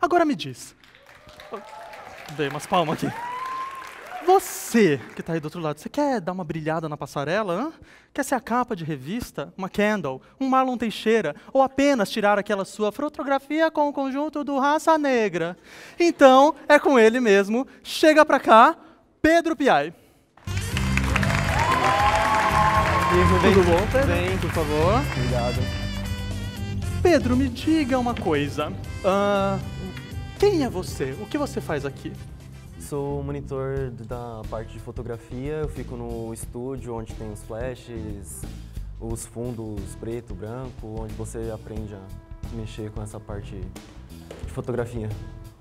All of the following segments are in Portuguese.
Agora me diz. Dei umas palmas aqui. Você que está aí do outro lado, você quer dar uma brilhada na passarela? Hein? Quer ser a capa de revista? Uma Kendall? Um Marlon Teixeira? Ou apenas tirar aquela sua fotografia com o conjunto do Raça Negra? Então, é com ele mesmo. Chega pra cá, Pedro Piai. Tudo bom, Pedro? Vem, por favor. Obrigado. Pedro, me diga uma coisa. Quem é você? O que você faz aqui? Sou monitor da parte de fotografia, eu fico no estúdio onde tem os flashes, os fundos preto, branco, onde você aprende a mexer com essa parte de fotografia.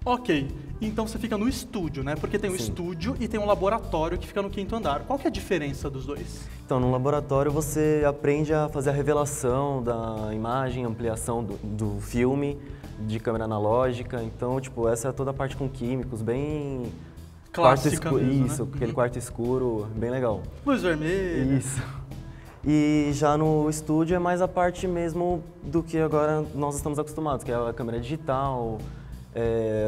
Ok, então você fica no estúdio, né? Porque tem um estúdio e tem um laboratório que fica no 5º andar. Qual que é a diferença dos dois? Então, no laboratório você aprende a fazer a revelação da imagem, ampliação do filme, de câmera analógica. Então, tipo, essa é toda a parte com químicos, bem... Clássica mesmo, isso, né? Aquele quarto escuro, bem legal. Luz vermelha. Isso. E já no estúdio é mais a parte mesmo do que agora nós estamos acostumados, que é a câmera digital,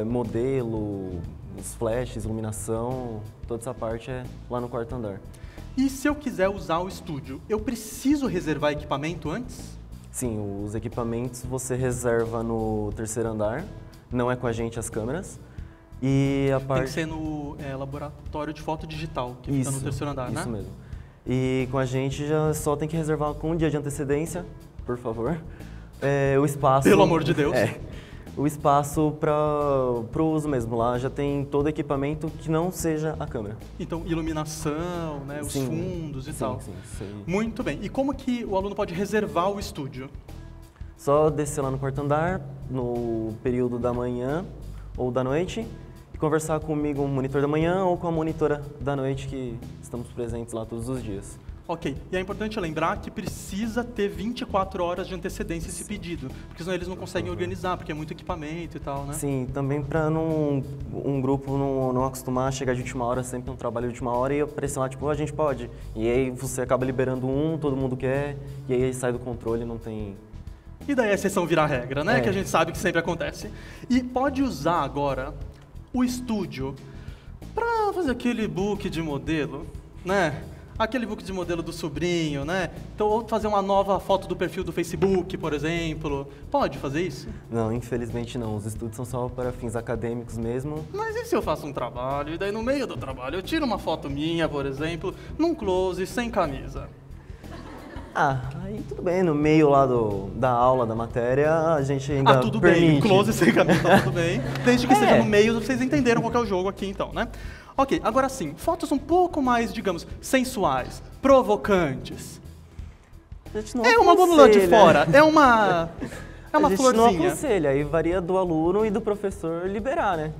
modelo, os flashes, iluminação, toda essa parte é lá no 4º andar. E se eu quiser usar o estúdio, eu preciso reservar equipamento antes? Sim, os equipamentos você reserva no 3º andar, não é com a gente as câmeras. E a parte... Tem que ser no laboratório de foto digital, que fica no 3º andar, né? Isso mesmo. E com a gente já só tem que reservar com um dia de antecedência, por favor. O espaço... Pelo amor de Deus! O espaço para o uso mesmo. Lá já tem todo equipamento que não seja a câmera. Então, iluminação, né, os fundos e tal. Sim. Muito bem. E como que o aluno pode reservar o estúdio? Só descer lá no 4º andar, no período da manhã ou da noite, e conversar comigo, o monitor da manhã ou com a monitora da noite, que estamos presentes lá todos os dias. Ok, e é importante lembrar que precisa ter 24 horas de antecedência esse pedido, porque senão eles não conseguem organizar, porque é muito equipamento e tal, né? Sim, também para um grupo não acostumar a chegar de última hora, sempre um trabalho de última hora, e aparecer lá, tipo, a gente pode. E aí você acaba liberando todo mundo quer, e aí sai do controle, não tem... E daí a exceção vira regra, né? Que a gente sabe que sempre acontece. E pode usar agora o estúdio para fazer aquele book de modelo, né? Aquele book de modelo do sobrinho, né? Então, ou fazer uma nova foto do perfil do Facebook, por exemplo. Pode fazer isso? Não, infelizmente não. Os estudos são só para fins acadêmicos mesmo. Mas e se eu faço um trabalho e daí no meio do trabalho eu tiro uma foto minha, por exemplo, num close, sem camisa? Ah, aí tudo bem. No meio lá da aula, da matéria, a gente ainda permite. Ah, tudo bem. Close, sem camisa, tá tudo bem. Desde que seja no meio, vocês entenderam qual que é o jogo aqui, então, né? Ok, agora sim, fotos um pouco mais, digamos, sensuais, provocantes. A gente não uma bobulã de fora, é uma florzinha. A gente não aconselha, aí varia do aluno e do professor liberar, né?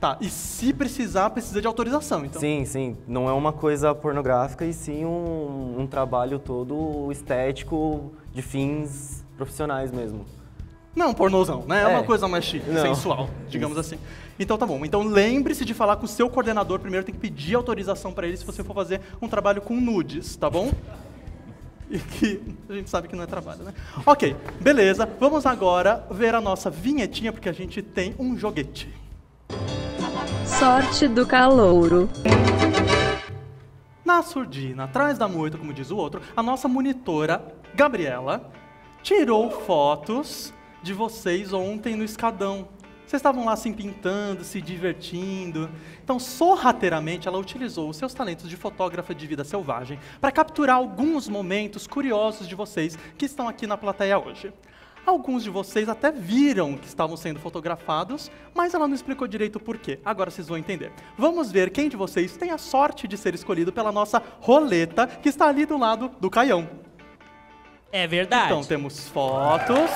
Tá, e se precisar, precisa de autorização, então? Sim, não é uma coisa pornográfica e sim um trabalho todo estético, de fins profissionais mesmo. Não é um pornozão, né? É uma coisa mais chique, sensual, digamos assim. Então tá bom. Então lembre-se de falar com o seu coordenador. Primeiro tem que pedir autorização para ele se você for fazer um trabalho com nudes, tá bom? E que a gente sabe que não é trabalho, né? Ok, beleza. Vamos agora ver a nossa vinhetinha, porque a gente tem um joguete. Sorte do calouro. Na surdina, atrás da moita, como diz o outro, a nossa monitora, Gabriela, tirou fotos... de vocês ontem no escadão. Vocês estavam lá se pintando, se divertindo. Então, sorrateiramente, ela utilizou os seus talentos de fotógrafa de vida selvagem para capturar alguns momentos curiosos de vocês que estão aqui na plateia hoje. Alguns de vocês até viram que estavam sendo fotografados, mas ela não explicou direito o porquê. Agora vocês vão entender. Vamos ver quem de vocês tem a sorte de ser escolhido pela nossa roleta, que está ali do lado do caião. É verdade. Então, temos fotos...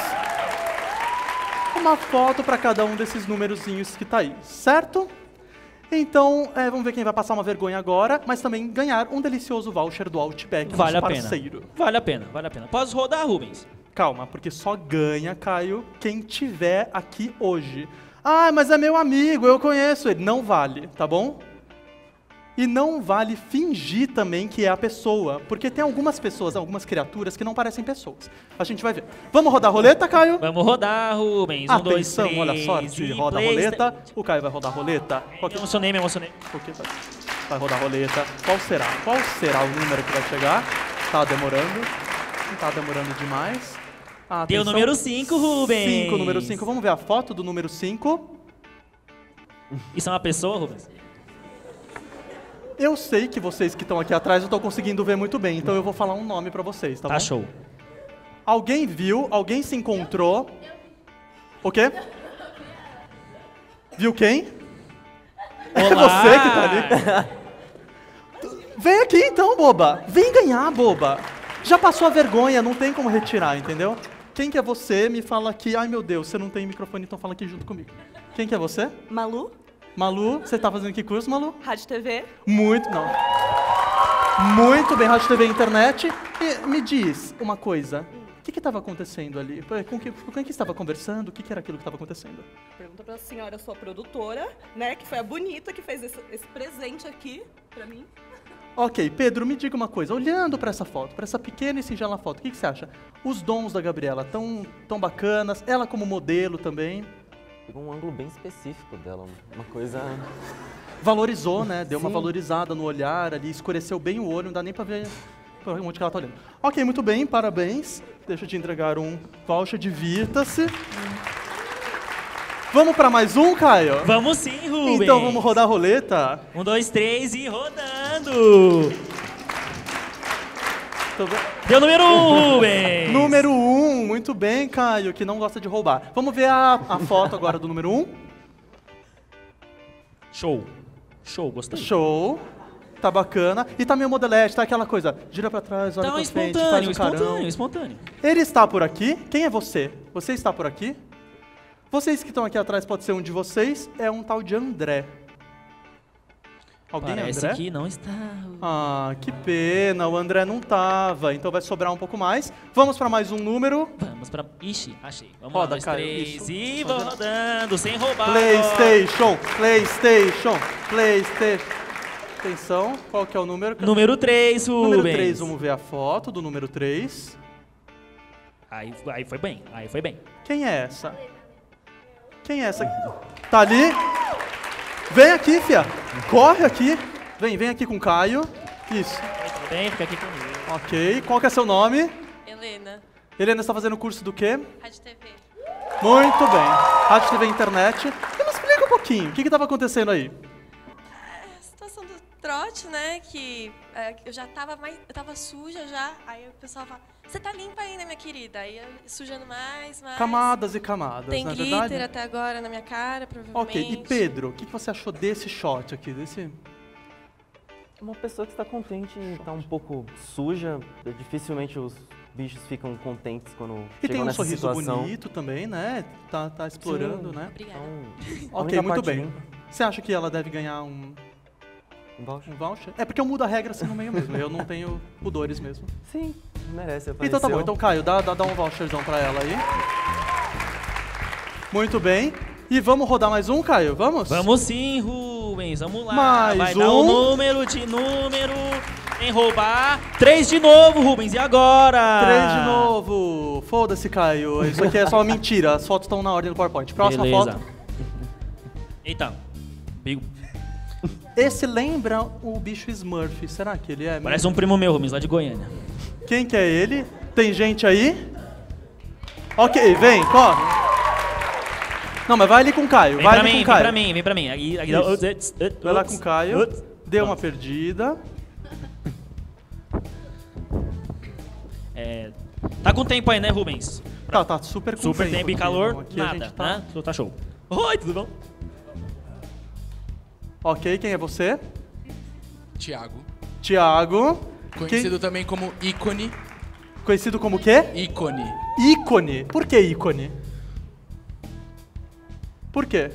Uma foto para cada um desses numerozinhos que tá aí, certo? Então, vamos ver quem vai passar uma vergonha agora, mas também ganhar um delicioso voucher do Outback, vale nosso parceiro. Vale a pena. Posso rodar, Rubens? Calma, porque só ganha, Caio, quem tiver aqui hoje. Ah, mas é meu amigo, eu conheço ele. Não vale, tá bom? E não vale fingir também que é a pessoa, porque tem algumas pessoas, algumas criaturas que não parecem pessoas. A gente vai ver. Vamos rodar a roleta, Caio? Vamos rodar, Rubens. Um, atenção, dois, três, olha só, se roda a roleta. O Caio vai rodar a roleta. Me emocionei, me emocionei. Vai rodar a roleta. Qual será? Qual será o número que vai chegar? Tá demorando. Não tá demorando demais. Atenção. Deu o número 5, Rubens. Número 5. Vamos ver a foto do número 5. Isso é uma pessoa, Rubens? Eu sei que vocês que estão aqui atrás, eu estou conseguindo ver muito bem, então eu vou falar um nome para vocês, tá bom? Tá show. Alguém viu, alguém se encontrou... O quê? Viu quem? Olá. É você que tá ali. Vem aqui então, boba. Vem ganhar, boba. Já passou a vergonha, não tem como retirar, entendeu? Quem que é você? Me fala aqui. Ai, meu Deus, você não tem microfone, então fala aqui junto comigo. Quem que é você? Malu. Malu, você tá fazendo que curso, Malu? Rádio TV. Muito, não. Muito bem, Rádio TV e internet. E me diz uma coisa, o que estava acontecendo ali? Com quem que estava conversando? O que, que era aquilo que estava acontecendo? Pergunta pra senhora, sua produtora, né, que foi a bonita que fez esse presente aqui pra mim. Ok, Pedro, me diga uma coisa, olhando pra essa foto, pra essa pequena e singela foto, o que, que você acha? Os dons da Gabriela tão bacanas, ela como modelo também... Pegou um ângulo bem específico dela, uma coisa... Valorizou, né? Deu uma valorizada no olhar ali, escureceu bem o olho, não dá nem pra ver onde que ela tá olhando. Ok, muito bem, parabéns. Deixa eu te entregar um voucher, divirta-se. Vamos pra mais um, Caio? Vamos sim, Rubens. Então vamos rodar a roleta? Um, dois, três e rodando! Deu número 1, Rubens! Número 1, muito bem, Caio, que não gosta de roubar. Vamos ver a foto agora do número 1. Show. Show, gostei. Show. Tá bacana. E tá meio modelete, tá aquela coisa. Gira pra trás, olha pra frente, faz um carão. Espontâneo, espontâneo. Ele está por aqui. Quem é você? Você está por aqui? Vocês que estão aqui atrás, pode ser um de vocês. É um tal de André. Alguém, parece André? Que não está. Ah, que pena, o André não estava, então vai sobrar um pouco mais. Vamos para mais um número. Vamos para... Ixi, achei. Vamos roda, lá, dois, três, e vou rodando, sem roubar. PlayStation, PlayStation, PlayStation. Atenção, qual que é o número? Número 3, Rubens. Número 3, vamos ver a foto do número 3. Aí foi bem, aí foi bem. Quem é essa? Quem é essa? Tá ali? Vem aqui, fia. Corre aqui. Vem aqui com o Caio. Isso. Tudo bem, fica aqui comigo. Ok. Qual que é seu nome? Helena. Helena está fazendo curso do quê? Rádio TV. Muito bem. Rádio TV e internet. E me explica um pouquinho. O que estava acontecendo aí? A situação do trote, né? Que eu já estava suja já. Aí o pessoal fala, você tá limpa ainda, minha querida. Aí sujando mais. Camadas e camadas, tem glitter, verdade? Até agora na minha cara, provavelmente. Ok, e Pedro, o que você achou desse shot aqui? Uma pessoa que está contente e está um pouco suja. Dificilmente os bichos ficam contentes quando e chegam nessa situação. E tem um sorriso bonito também, né? Tá explorando, sim, né? Obrigada. Então, ok, muito bem. Você acha que ela deve ganhar um voucher? Um voucher? É porque eu mudo a regra assim no meio mesmo. Eu não tenho pudores mesmo. Sim, merece. Apareceu. Então tá bom. Então, Caio, dá um voucherzão pra ela aí. Muito bem. E vamos rodar mais um, Caio? Vamos? Vamos sim, Rubens. Vamos lá. Mais vai um. Dar um número de número. Em roubar. 3 de novo, Rubens. E agora? 3 de novo. Foda-se, Caio. Isso aqui é só uma mentira. As fotos estão na ordem do PowerPoint. Próxima beleza. Foto. Eita. Esse lembra o bicho Smurf, será que ele é? Parece um primo meu, Rubens, lá de Goiânia. Quem que é ele? Tem gente aí? Ok, vem, corre. Não, mas vai ali com o Caio, vem vai ali mim, com o Caio. Vem pra mim, vem pra mim. Vai lá com o Caio, deu uma perdida. Tá com tempo aí, né, Rubens? Tá super com tempo. Super tempo e calor, aqui nada, a gente tá... né? Tá show. Oi, tudo bom? Ok, quem é você? Tiago. Tiago. Conhecido também como Ícone. Conhecido como o quê? Ícone. Ícone? Por que Ícone? Por quê?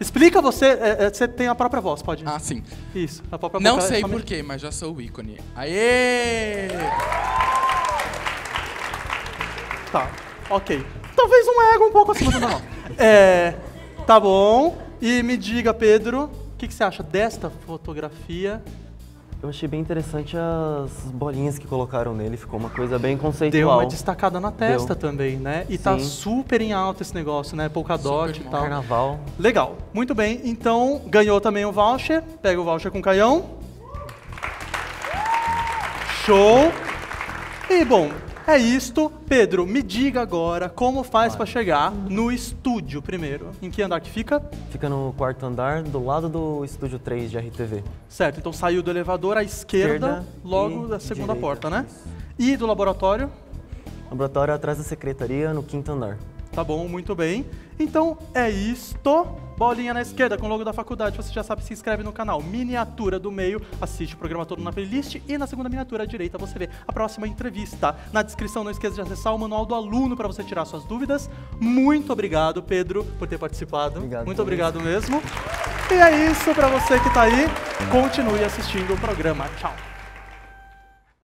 Explica você, você tem a própria voz, pode? Ah, sim. Isso, a própria voz. Não sei por quê, mas já sou o Ícone. Aê! Tá, ok. Talvez um ego um pouco acima do normal. Tá bom. E me diga, Pedro... O que você acha desta fotografia? Eu achei bem interessante as bolinhas que colocaram nele, ficou uma coisa bem conceitual. Deu uma destacada na testa também, né? E tá super em alta esse negócio, né? Polkadot e tal. Carnaval. Legal, muito bem. Então, ganhou também o voucher. Pega o voucher com o Caião. Show. E, bom, é isto. Pedro, me diga agora como faz para chegar no estúdio primeiro. Em que andar que fica? Fica no quarto andar, do lado do estúdio 3 de RTV. Certo, então saiu do elevador à esquerda, logo da segunda porta, né? E do laboratório? Laboratório atrás da secretaria, no quinto andar. Tá bom, muito bem. Então é isto. Bolinha na esquerda com o logo da faculdade. Você já sabe, se inscreve no canal Miniatura do Meio. Assiste o programa todo na playlist. E na segunda miniatura à direita você vê a próxima entrevista. Na descrição não esqueça de acessar o manual do aluno para você tirar suas dúvidas. Muito obrigado, Pedro, por ter participado. Obrigado, muito obrigado mesmo. E é isso para você que tá aí. Continue assistindo o programa. Tchau.